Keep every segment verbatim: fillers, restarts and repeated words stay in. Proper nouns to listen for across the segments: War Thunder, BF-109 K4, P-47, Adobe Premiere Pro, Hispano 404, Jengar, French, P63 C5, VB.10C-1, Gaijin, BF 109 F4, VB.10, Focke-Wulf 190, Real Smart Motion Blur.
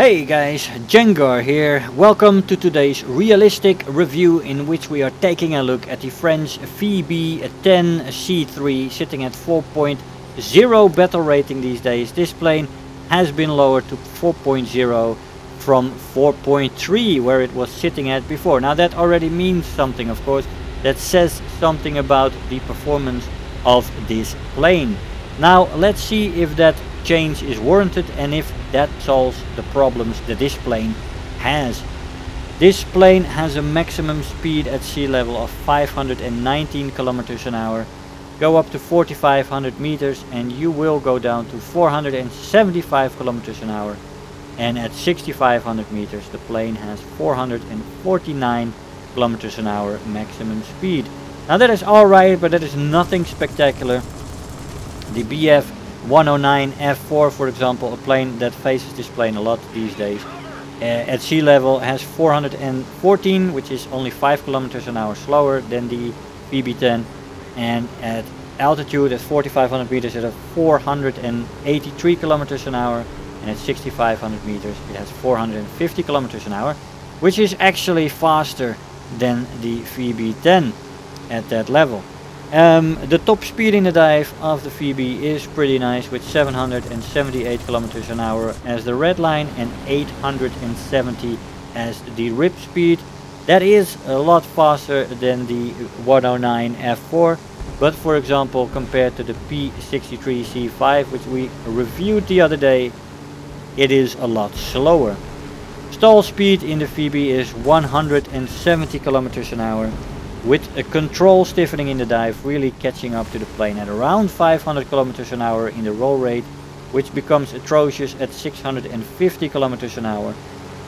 Hey guys, Jengar here. Welcome to today's realistic review in which we are taking a look at the French V B ten C three sitting at four point oh battle rating these days. This plane has been lowered to four point oh from four point three where it was sitting at before. Now that already means something, of course. That says something about the performance of this plane. Now let's see if that change is warranted and if that solves the problems that this plane has. This plane has a maximum speed at sea level of five hundred nineteen kilometers an hour. Go up to forty-five hundred meters and you will go down to four hundred seventy-five kilometers an hour. And at sixty-five hundred meters the plane has four hundred forty-nine kilometers an hour maximum speed. Now that is alright, but that is nothing spectacular. The B F one oh nine F four, for example, a plane that faces this plane a lot these days, uh, at sea level has four hundred fourteen, which is only five kilometers an hour slower than the V B ten, and at altitude at forty-five hundred meters it has four hundred eighty-three kilometers an hour, and at sixty-five hundred meters it has four hundred fifty kilometers an hour, which is actually faster than the V B ten at that level. Um, the top speed in the dive of the V B is pretty nice, with seven hundred seventy-eight kilometers an hour as the red line and eight hundred seventy as the rip speed. That is a lot faster than the one oh nine F four, but for example compared to the P sixty-three C five, which we reviewed the other day, it is a lot slower. Stall speed in the V B is one hundred seventy kilometers an hour, with a control stiffening in the dive really catching up to the plane at around five hundred kilometers an hour in the roll rate, which becomes atrocious at six hundred fifty kilometers an hour,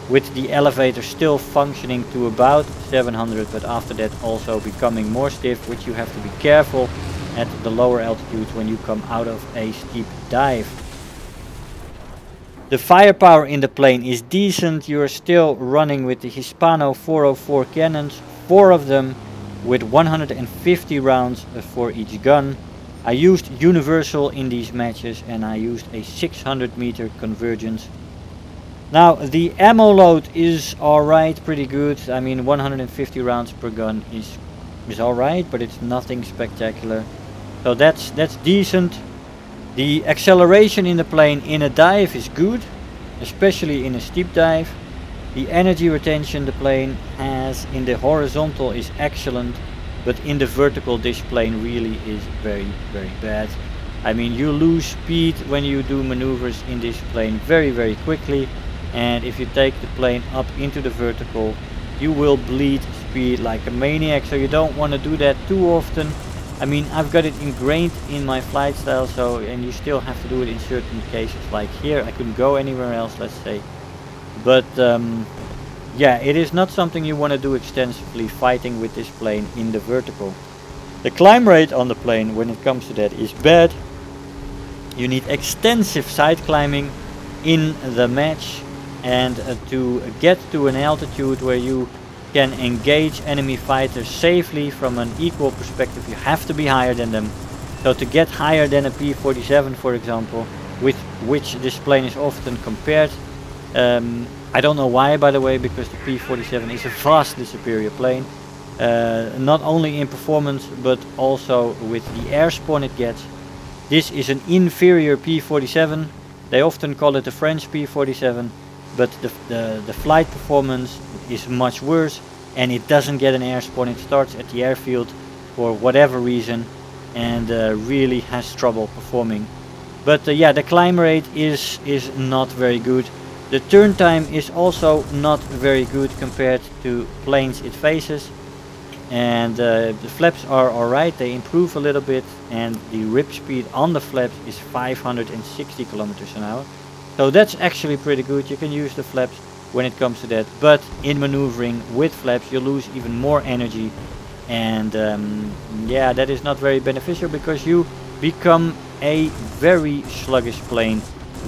with the elevator still functioning to about seven hundred, but after that also becoming more stiff, which you have to be careful at the lower altitudes when you come out of a steep dive. The firepower in the plane is decent. You are still running with the Hispano four oh four cannons, four of them, with one hundred fifty rounds for each gun. I used universal in these matches and I used a six hundred meter convergence. Now the ammo load is alright, pretty good. I mean, one hundred fifty rounds per gun is, is alright, but it's nothing spectacular. So that's, that's decent. The acceleration in the plane in a dive is good, especially in a steep dive. The energy retention the plane has in the horizontal is excellent, but in the vertical this plane really is very, very bad. I mean, you lose speed when you do maneuvers in this plane very, very quickly, and if you take the plane up into the vertical you will bleed speed like a maniac, so you don't want to do that too often. I mean, I've got it ingrained in my flight style, so, and you still have to do it in certain cases, like here I couldn't go anywhere else, let's say. But um, yeah, it is not something you want to do extensively, fighting with this plane in the vertical. The climb rate on the plane when it comes to that is bad. You need extensive side climbing in the match, and uh, to get to an altitude where you can engage enemy fighters safely from an equal perspective, you have to be higher than them. So to get higher than a P forty-seven, for example, with which this plane is often compared, Um, I don't know why, by the way, because the P forty-seven is a vastly superior plane, uh, not only in performance but also with the air spawn it gets. This is an inferior P forty-seven. They often call it the French P forty-seven, but the, the, the flight performance is much worse, and it doesn't get an air spawn. It starts at the airfield for whatever reason and uh, really has trouble performing. But uh, yeah, the climb rate is, is not very good. The turn time is also not very good compared to planes it faces, and uh, the flaps are alright, they improve a little bit, and the rip speed on the flaps is five hundred sixty kilometers an hour. So that's actually pretty good, you can use the flaps when it comes to that, but in maneuvering with flaps you lose even more energy, and um, yeah, that is not very beneficial because you become a very sluggish plane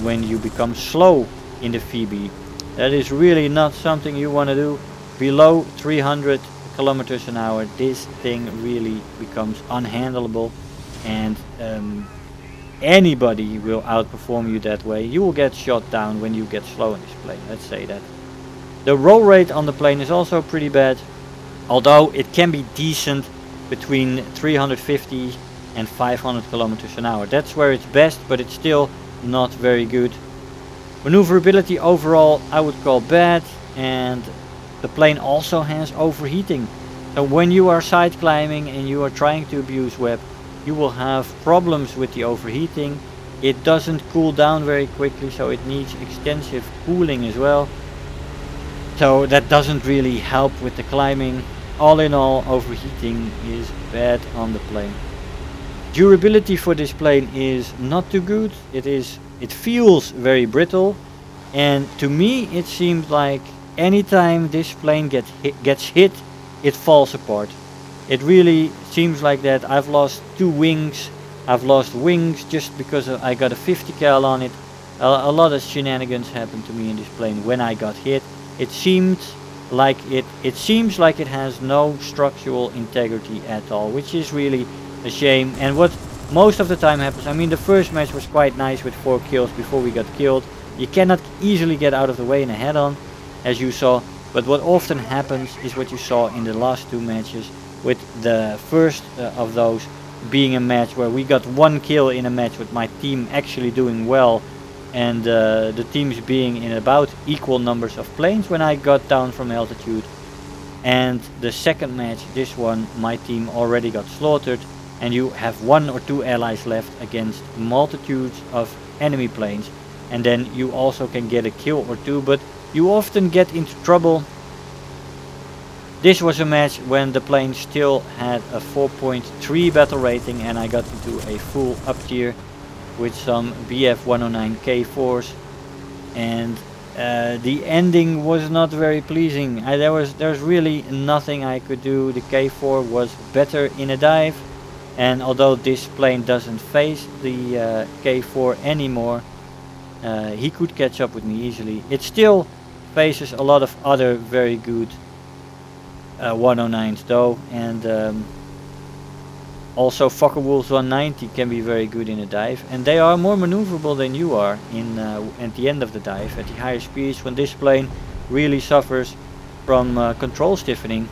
when you become slow in the V B. That is really not something you want to do. Below three hundred kilometers an hour this thing really becomes unhandleable, and um, anybody will outperform you that way, you will get shot down when you get slow in this plane, let's say that. The roll rate on the plane is also pretty bad, although it can be decent between three hundred fifty and five hundred kilometers an hour. That's where it's best, but it's still not very good. Maneuverability overall I would call bad, and the plane also has overheating. So when you are side climbing and you are trying to abuse web, you will have problems with the overheating. It doesn't cool down very quickly, so it needs extensive cooling as well. So that doesn't really help with the climbing. All in all, overheating is bad on the plane. Durability for this plane is not too good. It is, it feels very brittle, and to me it seemed like anytime this plane get hit, gets hit, it falls apart. It really seems like that. I've lost two wings. I've lost wings just because I got a fifty cal on it. A, a lot of shenanigans happened to me in this plane when I got hit. It seemed like it, it seems like it has no structural integrity at all, which is really a shame. And what most of the time happens, I mean, the first match was quite nice with four kills before we got killed. You cannot easily get out of the way in a head-on, as you saw. But what often happens is what you saw in the last two matches, with the first uh, of those being a match where we got one kill in a match with my team actually doing well, and uh, the teams being in about equal numbers of planes when I got down from altitude. And the second match, this one, my team already got slaughtered, and you have one or two allies left against multitudes of enemy planes, and then you also can get a kill or two, but you often get into trouble. This was a match when the plane still had a four point three battle rating, and I got into a full up tier with some B F one oh nine K fours, and uh, the ending was not very pleasing. I, there was there's really nothing I could do. The K four was better in a dive, and although this plane doesn't face the uh, K four anymore, uh, he could catch up with me easily. It still faces a lot of other very good uh, one oh nines though, and um, also Focke-Wulf one ninety can be very good in a dive, and they are more maneuverable than you are in uh, at the end of the dive, at the higher speeds, when this plane really suffers from uh, control stiffening.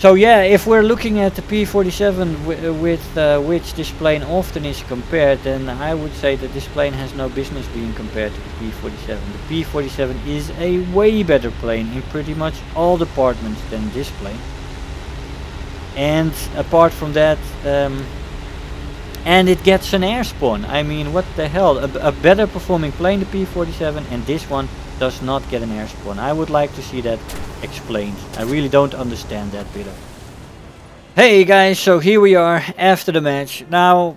So yeah, if we're looking at the P forty-seven with uh, which this plane often is compared, then I would say that this plane has no business being compared to the P forty-seven. The P forty-seven is a way better plane in pretty much all departments than this plane. And apart from that, um, and it gets an air spawn. I mean, what the hell, a, a better performing plane, the P forty-seven, and this one does not get an air spawn. I would like to see that explained. I really don't understand that bit of. Hey guys, so here we are after the match. Now,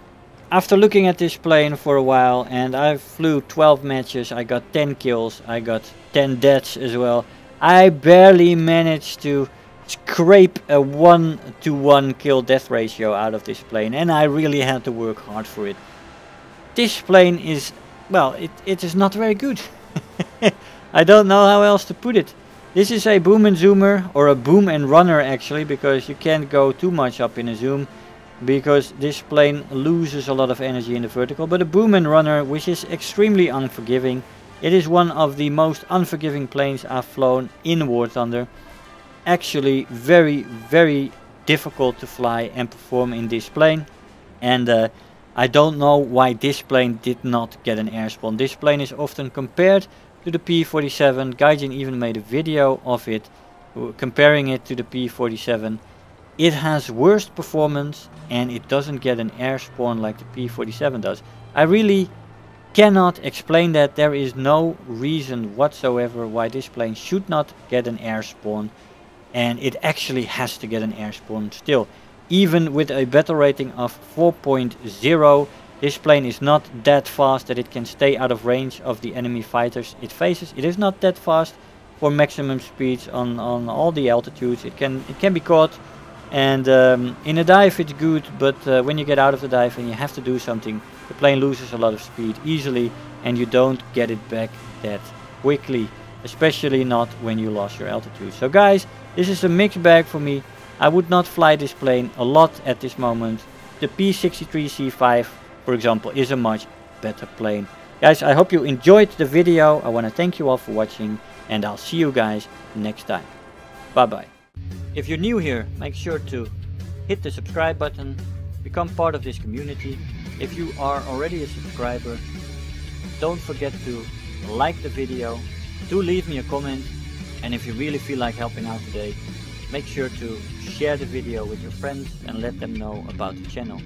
after looking at this plane for a while, and I flew twelve matches, I got ten kills, I got ten deaths as well. I barely managed to scrape a one to one kill death ratio out of this plane, and I really had to work hard for it. This plane is, well, it, it is not very good. I don't know how else to put it. This is a boom and zoomer, or a boom and runner actually, because you can't go too much up in a zoom, because this plane loses a lot of energy in the vertical. But a boom and runner, which is extremely unforgiving. It is one of the most unforgiving planes I've flown in War Thunder. Actually very very difficult to fly and perform in this plane, and uh, I don't know why this plane did not get an air spawn. This plane is often compared to the P forty-seven. Gaijin even made a video of it comparing it to the P forty-seven. It has worst performance and it doesn't get an air spawn like the P forty-seven does. I really cannot explain that. There is no reason whatsoever why this plane should not get an air spawn. And it actually has to get an air spawn still. Even with a battle rating of four point zero, this plane is not that fast that it can stay out of range of the enemy fighters it faces. It is not that fast for maximum speeds on, on all the altitudes. It can, it can be caught, and um, in a dive it's good, but uh, when you get out of the dive and you have to do something, the plane loses a lot of speed easily, and you don't get it back that quickly. Especially not when you lost your altitude. So guys, this is a mixed bag for me. I would not fly this plane a lot at this moment. The P sixty-three C five for example, is a much better plane. Guys, I hope you enjoyed the video. I want to thank you all for watching, and I'll see you guys next time. Bye bye. If you're new here, make sure to hit the subscribe button, become part of this community. If you are already a subscriber, don't forget to like the video, do leave me a comment, and if you really feel like helping out today, make sure to share the video with your friends and let them know about the channel.